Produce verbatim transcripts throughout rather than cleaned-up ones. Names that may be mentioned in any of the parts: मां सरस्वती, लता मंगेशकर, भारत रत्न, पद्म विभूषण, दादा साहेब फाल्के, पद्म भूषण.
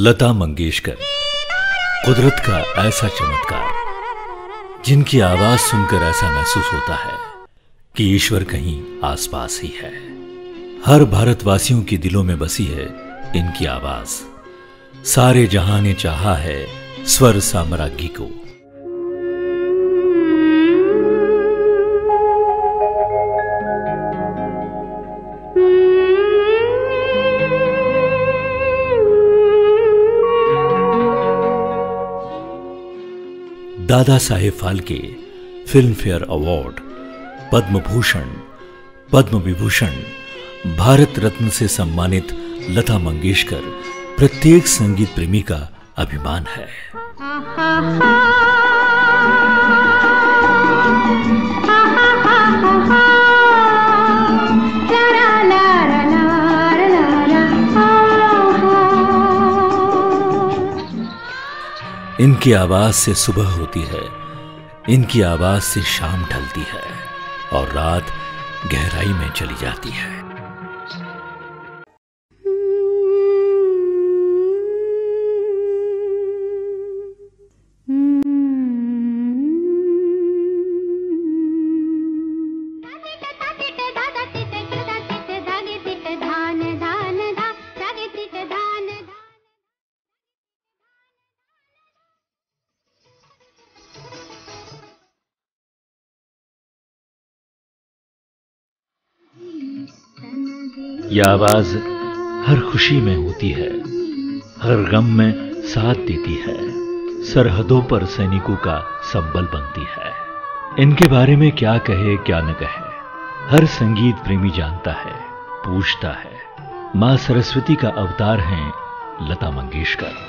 लता मंगेशकर, कुदरत का ऐसा चमत्कार जिनकी आवाज सुनकर ऐसा महसूस होता है कि ईश्वर कहीं आसपास ही है। हर भारतवासियों के दिलों में बसी है इनकी आवाज। सारे जहां ने चाहा है स्वर साम्राज्ञी को। दादा साहेब फाल्के Filmfare award, पद्म भूषण, पद्म विभूषण, भारत रत्न से सम्मानित लता मंगेशकर प्रत्येक संगीत प्रेमी का अभिमान है। इनकी आवाज से सुबह होती है, इनकी आवाज से शाम ढलती है और रात गहराई में चली जाती है। यह आवाज हर खुशी में होती है, हर गम में साथ देती है, सरहदों पर सैनिकों का संबल बनती है। इनके बारे में क्या कहे क्या न कहे, हर संगीत प्रेमी जानता है, पूछता है। मां सरस्वती का अवतार हैं लता मंगेशकर।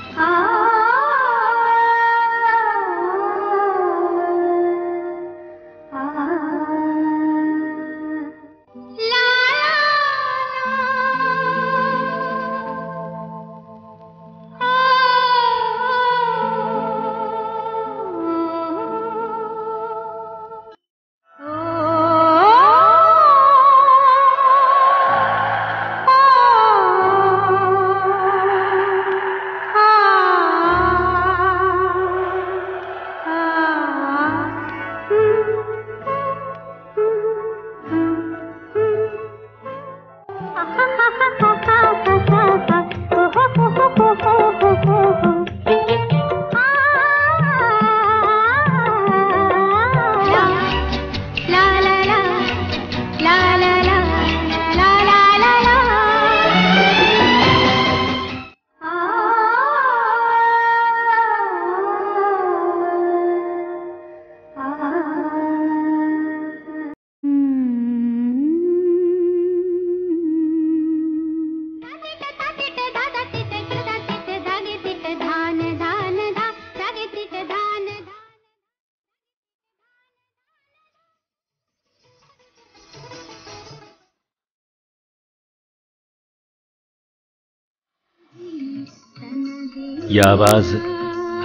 यह आवाज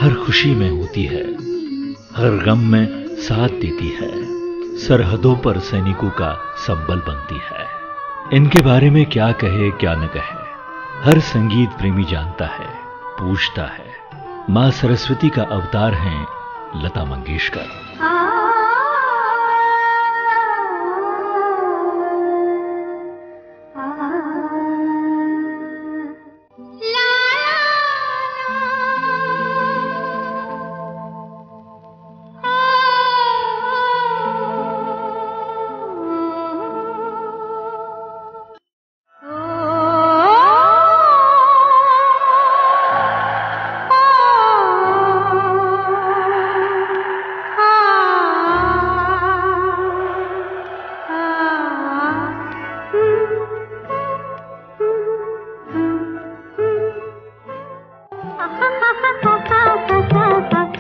हर खुशी में होती है, हर गम में साथ देती है, सरहदों पर सैनिकों का संबल बनती है। इनके बारे में क्या कहे क्या न कहे, हर संगीत प्रेमी जानता है, पूछता है। मां सरस्वती का अवतार हैं लता मंगेशकर।